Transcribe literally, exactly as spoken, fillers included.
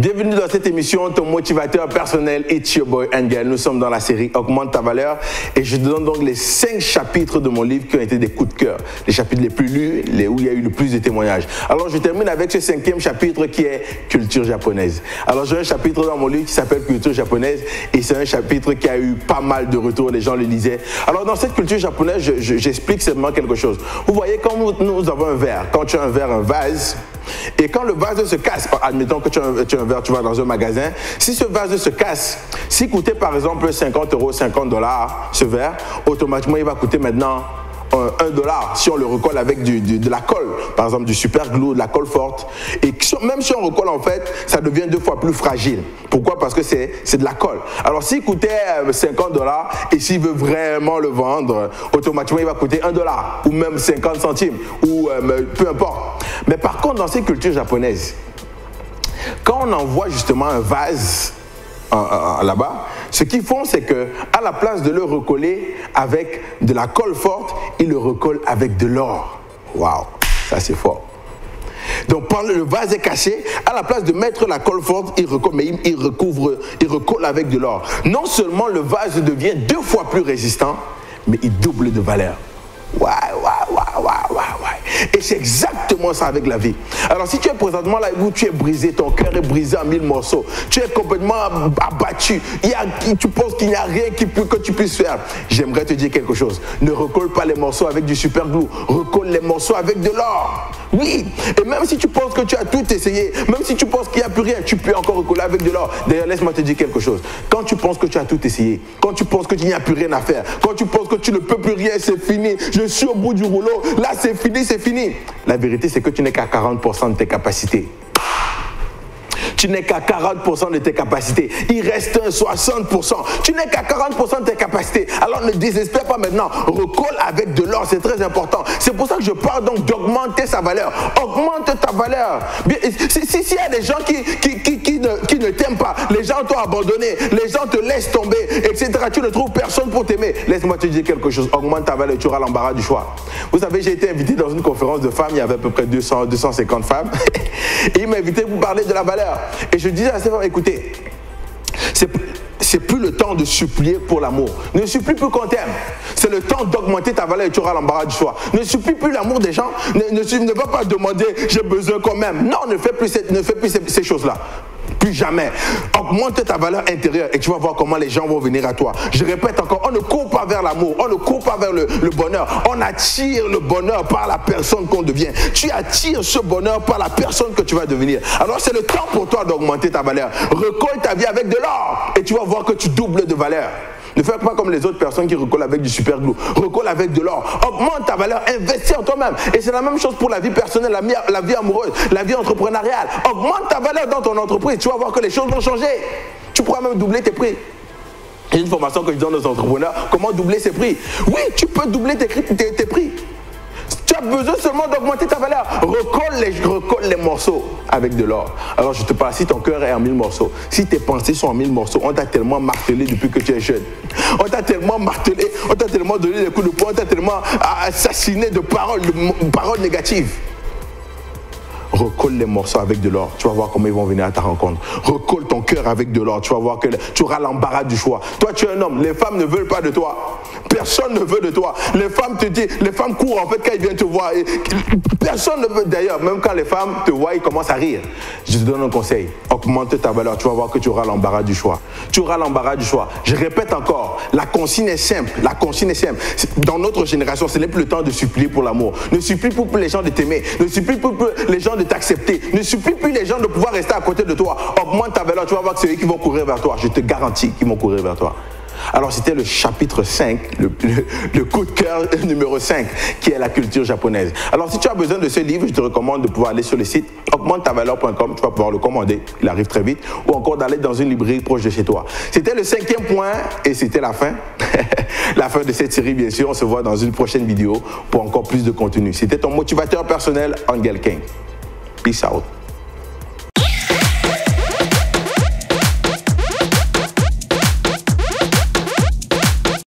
Bienvenue dans cette émission, Ton Motivateur Personnel, it's your boy Angel. Nous sommes dans la série Augmente ta valeur et je te donne donc les cinq chapitres de mon livre qui ont été des coups de cœur, les chapitres les plus lus, les où il y a eu le plus de témoignages. Alors je termine avec ce cinquième chapitre qui est culture japonaise. Alors j'ai un chapitre dans mon livre qui s'appelle culture japonaise et c'est un chapitre qui a eu pas mal de retours, les gens le lisaient. Alors dans cette culture japonaise, je, je, j'explique seulement quelque chose. Vous voyez, quand nous, nous avons un verre, quand tu as un verre, un vase, et quand le vase se casse, admettons que tu as un, tu as un verre, tu vas dans un magasin, si ce vase se casse, s'il coûtait par exemple cinquante euros, cinquante dollars ce verre, automatiquement il va coûter maintenant un dollar si on le recolle avec du, du, de la colle, par exemple du super glue, de la colle forte. Et même si on recolle, en fait, ça devient deux fois plus fragile. Pourquoi? Parce que c'est de la colle. Alors s'il coûtait cinquante dollars et s'il veut vraiment le vendre, automatiquement il va coûter un dollar ou même cinquante centimes ou euh, peu importe. Mais par contre, dans ces cultures japonaises, quand on envoie justement un vase là-bas, ce qu'ils font, c'est que à la place de le recoller avec de la colle forte, ils le recollent avec de l'or. Waouh, ça c'est fort. Donc pendant le vase est caché, à la place de mettre la colle forte, ils recollent, mais ils recouvrent, ils recollent avec de l'or. Non seulement le vase devient deux fois plus résistant, mais il double de valeur. Waouh, waouh, waouh, waouh, waouh. Et c'est exactement ça avec la vie. Alors si tu es présentement là où tu es brisé, ton cœur est brisé en mille morceaux, tu es complètement abattu, il y a, tu penses qu'il n'y a rien qui, que tu puisses faire, j'aimerais te dire quelque chose. Ne recolle pas les morceaux avec du super glue, recolle les morceaux avec de l'or. Oui, et même si tu penses que tu as tout essayé, même si tu penses qu'il n'y a plus rien, tu peux encore recoller avec de l'or. D'ailleurs, laisse-moi te dire quelque chose. Quand tu penses que tu as tout essayé, quand tu penses qu'il n'y a plus rien à faire, quand tu penses que tu ne peux plus rien, c'est fini, je suis au bout du rouleau, là c'est fini, c'est fini. La vérité, c'est que tu n'es qu'à quarante pour cent de tes capacités. Tu n'es qu'à quarante pour cent de tes capacités. Il reste un soixante pour cent. Tu n'es qu'à quarante pour cent de tes capacités. Alors ne désespère pas maintenant. Recolle avec de l'or, c'est très important. C'est pour ça que je parle donc d'augmenter sa valeur. Augmente ta valeur. Si, si, si y a des gens qui, qui, qui, qui ne, qui ne t'aiment pas, les gens t'ont abandonné, les gens te laissent tomber, et cetera. Tu ne trouves personne pour t'aimer. Laisse-moi te dire quelque chose. Augmente ta valeur, tu auras l'embarras du choix. Vous savez, j'ai été invité dans une conférence de femmes. Il y avait à peu près deux cents, deux cent cinquante femmes. Et ils m'ont invité pour parler de la valeur. Et je disais à ces femmes, écoutez, c'est plus le temps de supplier pour l'amour. Ne supplie plus qu'on t'aime. C'est le temps d'augmenter ta valeur et tu auras l'embarras du choix. Ne supplie plus l'amour des gens. Ne, ne, ne va pas demander, j'ai besoin quand même. Non, ne fais plus, cette, ne fais plus ces, ces choses-là. Plus jamais. Augmente ta valeur intérieure et tu vas voir comment les gens vont venir à toi. Je répète encore, on ne court pas vers l'amour, on ne court pas vers le, le bonheur. On attire le bonheur par la personne qu'on devient. Tu attires ce bonheur par la personne que tu vas devenir. Alors c'est le temps pour toi d'augmenter ta valeur. Recolle ta vie avec de l'or et tu vas voir que tu doubles de valeur. Ne fais pas comme les autres personnes qui recollent avec du super glue. Recolle avec de l'or. Augmente ta valeur, investis en toi-même. Et c'est la même chose pour la vie personnelle, la vie amoureuse, la vie entrepreneuriale. Augmente ta valeur dans ton entreprise. Tu vas voir que les choses vont changer. Tu pourras même doubler tes prix. Il y a une formation que je donne aux entrepreneurs, comment doubler ses prix. Oui, tu peux doubler tes, tes, tes prix. Tu as besoin seulement d'augmenter ta valeur. Recolle les, recolle les morceaux avec de l'or. Alors je te parle, si ton cœur est en mille morceaux, si tes pensées sont en mille morceaux, on t'a tellement martelé depuis que tu es jeune. On t'a tellement martelé, on t'a tellement donné des coups de poing, on t'a tellement assassiné de paroles, de paroles négatives. Recolle les morceaux avec de l'or. Tu vas voir comment ils vont venir à ta rencontre. Recolle ton cœur avec de l'or. Tu vas voir que tu auras l'embarras du choix. Toi, tu es un homme. Les femmes ne veulent pas de toi. Personne ne veut de toi. Les femmes te disent, les femmes courent en fait quand ils viennent te voir. Et personne ne veut. D'ailleurs, même quand les femmes te voient, ils commencent à rire. Je te donne un conseil. Augmente ta valeur. Tu vas voir que tu auras l'embarras du choix. Tu auras l'embarras du choix. Je répète encore, la consigne est simple. La consigne est simple. Dans notre génération, ce n'est plus le temps de supplier pour l'amour. Ne supplie plus les gens de t'aimer. Ne supplie plus les gens de t'accepter. Ne supplie plus les gens de pouvoir rester à côté de toi. Augmente ta valeur, tu vas voir que c'est eux qui vont courir vers toi. Je te garantis qu'ils vont courir vers toi. Alors c'était le chapitre cinq, le, le, le coup de cœur numéro cinq, qui est la culture japonaise. Alors si tu as besoin de ce livre, je te recommande de pouvoir aller sur le site augmente ta valeur point com, tu vas pouvoir le commander, il arrive très vite, ou encore d'aller dans une librairie proche de chez toi. C'était le cinquième point et c'était la fin. La fin de cette série, bien sûr, on se voit dans une prochaine vidéo pour encore plus de contenu. C'était ton motivateur personnel, Angel King. Peace out.